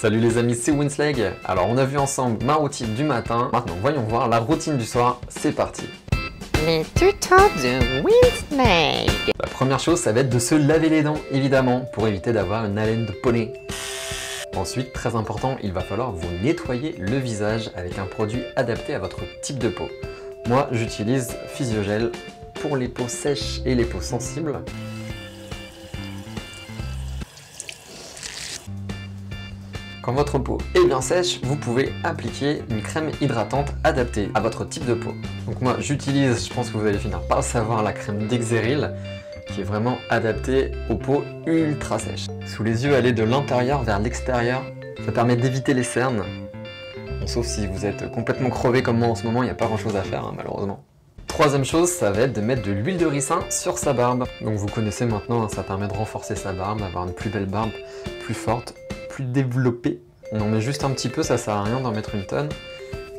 Salut les amis, c'est Winsleg. Alors on a vu ensemble ma routine du matin, maintenant voyons voir la routine du soir, c'est parti. Les tutos de Winsleg. La première chose, ça va être de se laver les dents, évidemment, pour éviter d'avoir une haleine de poney. Ensuite, très important, il va falloir vous nettoyer le visage avec un produit adapté à votre type de peau. Moi, j'utilise Physiogel pour les peaux sèches et les peaux sensibles. Quand votre peau est bien sèche, vous pouvez appliquer une crème hydratante adaptée à votre type de peau. Donc moi j'utilise, je pense que vous allez finir par le savoir, la crème Dexeryl qui est vraiment adaptée aux peaux ultra sèches. Sous les yeux, aller de l'intérieur vers l'extérieur, ça permet d'éviter les cernes. Bon, sauf si vous êtes complètement crevé comme moi en ce moment, il n'y a pas grand chose à faire hein, malheureusement. Troisième chose, ça va être de mettre de l'huile de ricin sur sa barbe. Donc vous connaissez maintenant, hein, ça permet de renforcer sa barbe, d'avoir une plus belle barbe, plus forte, plus développée. On en met juste un petit peu, ça sert à rien d'en mettre une tonne.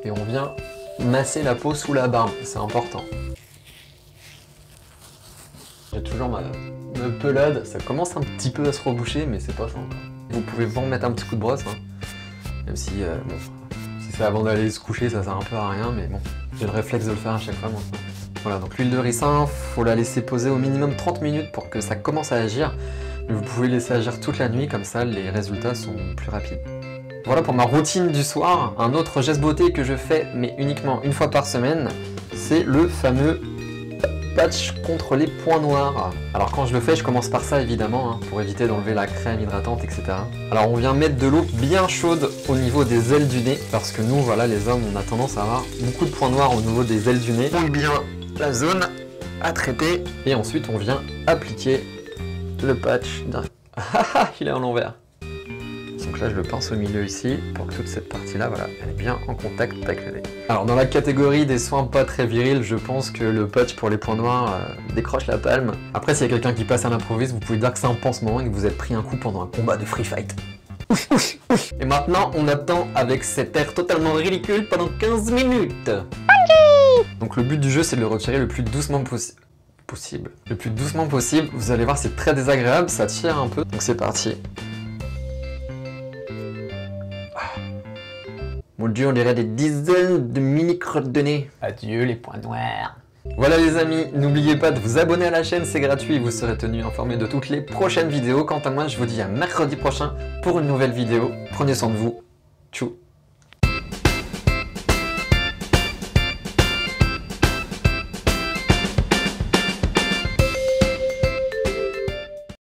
Et on vient masser la peau sous la barbe, c'est important. J'ai toujours ma pelade, ça commence un petit peu à se reboucher, mais c'est pas ça encore. Vous pouvez vous remettre un petit coup de brosse, hein, même si, bon, si c'est avant d'aller se coucher, ça sert un peu à rien, mais bon, j'ai le réflexe de le faire à chaque fois maintenant. Voilà, donc l'huile de ricin, faut la laisser poser au minimum 30 minutes pour que ça commence à agir. Vous pouvez laisser agir toute la nuit, comme ça les résultats sont plus rapides. Voilà pour ma routine du soir. Un autre geste beauté que je fais, mais uniquement une fois par semaine, c'est le fameux patch contre les points noirs. Alors quand je le fais, je commence par ça évidemment, hein, pour éviter d'enlever la crème hydratante, etc. Alors on vient mettre de l'eau bien chaude au niveau des ailes du nez, parce que nous, voilà, les hommes, on a tendance à avoir beaucoup de points noirs au niveau des ailes du nez. Donc bien la zone à traiter, et ensuite on vient appliquer le patch. Il est à l'envers. Donc là je le pince au milieu ici pour que toute cette partie là, voilà, elle est bien en contact avec le nez. Alors dans la catégorie des soins pas très virils, je pense que le patch pour les points noirs décroche la palme. Après s'il y a quelqu'un qui passe à l'improviste, vous pouvez dire que c'est un pansement et que vous êtes pris un coup pendant un combat de free fight. Et maintenant on attend avec cet air totalement ridicule pendant 15 minutes. Donc le but du jeu, c'est de le retirer le plus doucement possible. Le plus doucement possible, vous allez voir, c'est très désagréable, ça tire un peu. Donc c'est parti. Ah. Mon dieu, on dirait des dizaines de mini crottes de nez. Adieu les points noirs. Voilà les amis, n'oubliez pas de vous abonner à la chaîne, c'est gratuit, vous serez tenus informés de toutes les prochaines vidéos. Quant à moi, je vous dis à mercredi prochain pour une nouvelle vidéo. Prenez soin de vous. Tchou.